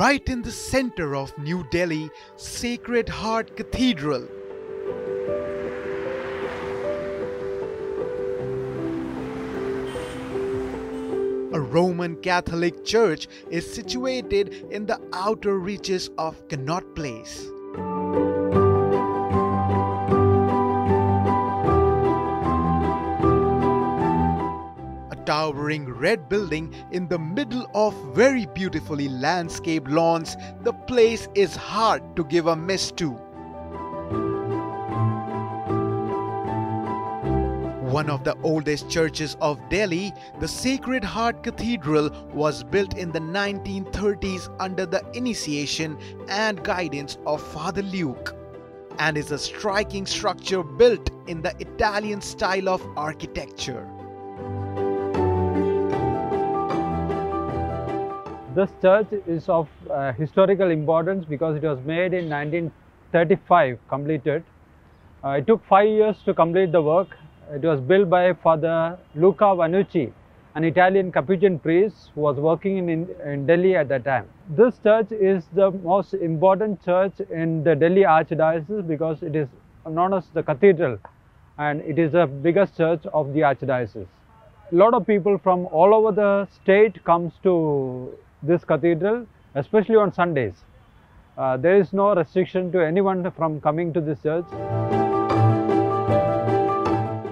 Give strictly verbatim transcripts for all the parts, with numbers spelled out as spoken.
right in the center of New Delhi, Sacred Heart Cathedral. A Roman Catholic church is situated in the outer reaches of Connaught Place. A towering red building in the middle of very beautifully landscaped lawns, the place is hard to give a miss to. One of the oldest churches of Delhi, the Sacred Heart Cathedral was built in the nineteen thirties under the initiation and guidance of Father Luke, and is a striking structure built in the Italian style of architecture. This church is of uh, historical importance because it was made in nineteen thirty-five, completed. Uh, it took five years to complete the work. It was built by Father Luca Vannucci, an Italian Capuchin priest who was working in, in, in Delhi at that time. This church is the most important church in the Delhi Archdiocese because it is known as the cathedral and it is the biggest church of the Archdiocese. A lot of people from all over the state comes to this cathedral, especially on Sundays. Uh, there is no restriction to anyone from coming to this church.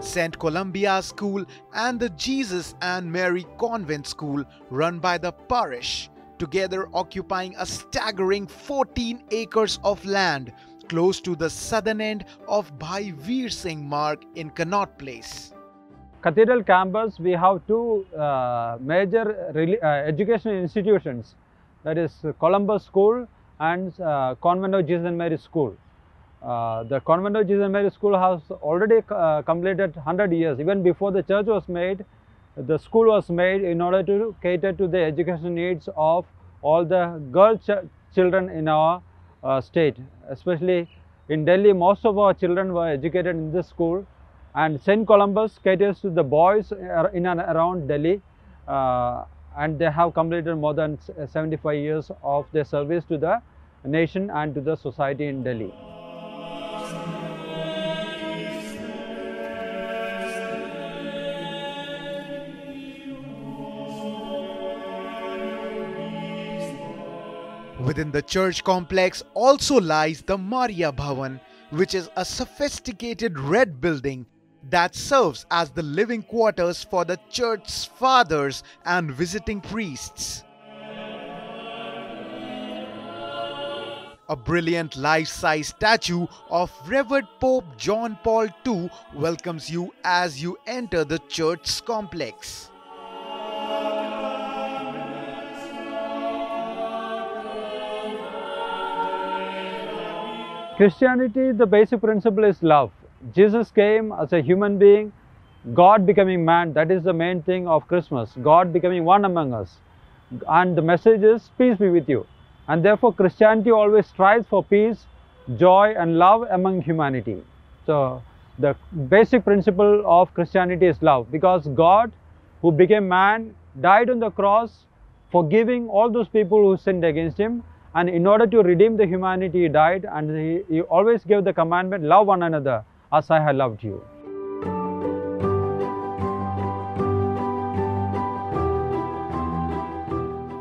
Saint Columbia School and the Jesus and Mary Convent School run by the parish, together occupying a staggering fourteen acres of land close to the southern end of Bhai Veer Singh Mark in Connaught Place. Cathedral campus, we have two uh, major uh, educational institutions, that is Columbus School and uh, Convent of Jesus and Mary School. Uh, the Convent of Jesus and Mary School has already uh, completed one hundred years. Even before the church was made, the school was made in order to cater to the education needs of all the girl ch children in our uh, state. Especially in Delhi, most of our children were educated in this school. And Saint Columbus caters to the boys in and around Delhi. Uh, and they have completed more than seventy-five years of their service to the nation and to the society in Delhi. Within the church complex also lies the Maria Bhavan, which is a sophisticated red building that serves as the living quarters for the church's fathers and visiting priests. A brilliant life-size statue of Revered Pope John Paul the Second welcomes you as you enter the church's complex. Christianity, the basic principle is love. Jesus came as a human being, God becoming man. That is the main thing of Christmas, God becoming one among us. And the message is, peace be with you. And therefore, Christianity always strives for peace, joy and love among humanity. So, the basic principle of Christianity is love, because God, who became man, died on the cross, forgiving all those people who sinned against him. And in order to redeem the humanity, he died, and he, he always gave the commandment, love one another as I have loved you.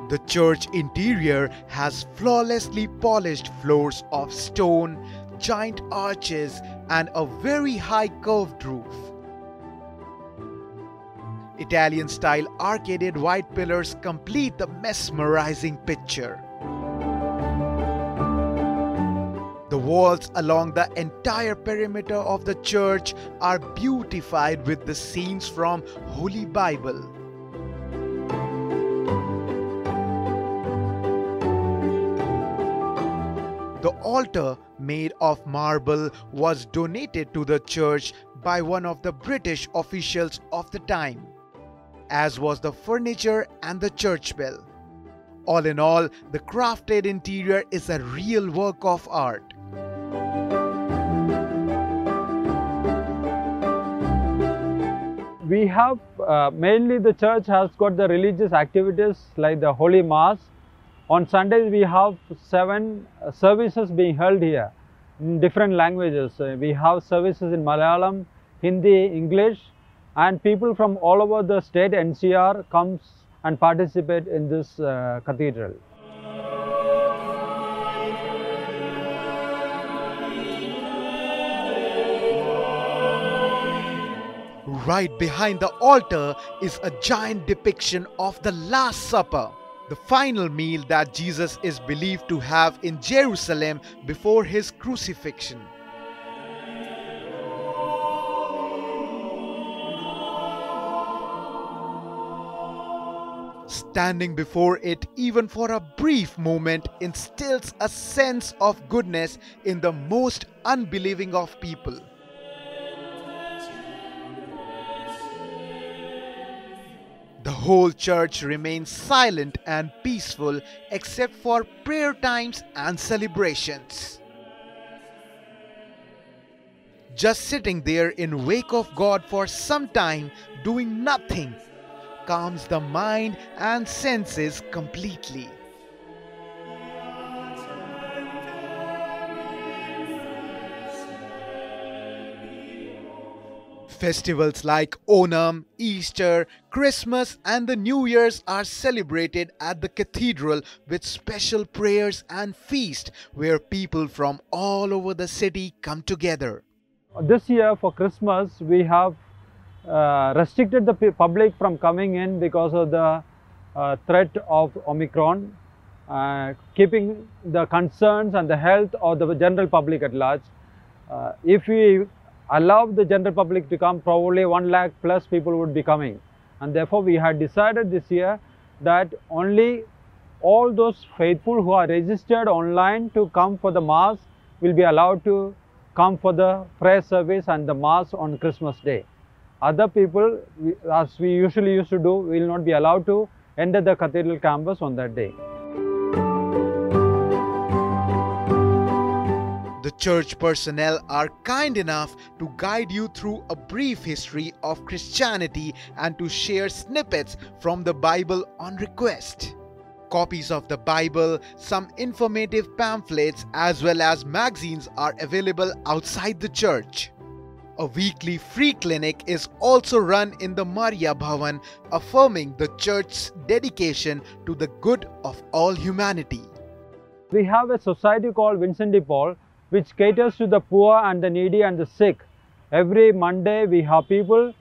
The church interior has flawlessly polished floors of stone, giant arches, and a very high curved roof. Italian-style arcaded white pillars complete the mesmerizing picture. The walls along the entire perimeter of the church are beautified with the scenes from Holy Bible. The altar, made of marble, was donated to the church by one of the British officials of the time, as was the furniture and the church bell. All in all, the crafted interior is a real work of art. We have, uh, mainly the church has got the religious activities like the Holy Mass, On Sundays, we have seven services being held here in different languages. We have services in Malayalam, Hindi, English, and people from all over the state N C R comes and participate in this uh, cathedral. Right behind the altar is a giant depiction of the Last Supper, the final meal that Jesus is believed to have in Jerusalem before his crucifixion. Standing before it even for a brief moment instills a sense of goodness in the most unbelieving of people. The whole church remains silent and peaceful except for prayer times and celebrations. Just sitting there in wake of God for some time, doing nothing, calms the mind and senses completely. Festivals like Onam, Easter, Christmas and the New Year's are celebrated at the cathedral with special prayers and feast where people from all over the city come together. This year for Christmas we have uh, restricted the public from coming in because of the uh, threat of Omicron, uh, keeping the concerns and the health of the general public at large. Uh, if we allow the general public to come, probably one lakh plus people would be coming, and therefore we had decided this year that only all those faithful who are registered online to come for the mass will be allowed to come for the prayer service and the mass on Christmas Day. Other people, as we usually used to do, will not be allowed to enter the cathedral campus on that day. The church personnel are kind enough to guide you through a brief history of Christianity and to share snippets from the Bible on request. Copies of the Bible, some informative pamphlets as well as magazines are available outside the church. A weekly free clinic is also run in the Maria Bhavan, affirming the church's dedication to the good of all humanity. We have a society called Vincent de Paul, which caters to the poor and the needy and the sick. Every Monday we have people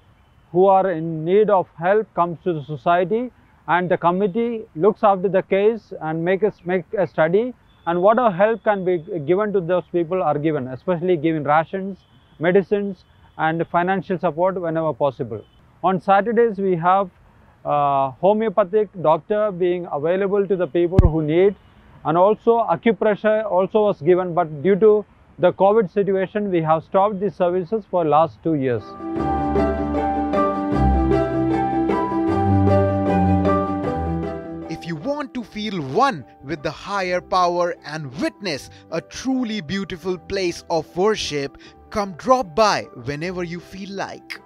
who are in need of help comes to the society, and the committee looks after the case and make a, make a study, and whatever help can be given to those people are given, especially giving rations, medicines and financial support whenever possible. On Saturdays we have uh, homeopathic doctor being available to the people who need. And also acupressure also was given, but due to the COVID situation, we have stopped these services for the last two years. If you want to feel one with the higher power and witness a truly beautiful place of worship, come drop by whenever you feel like.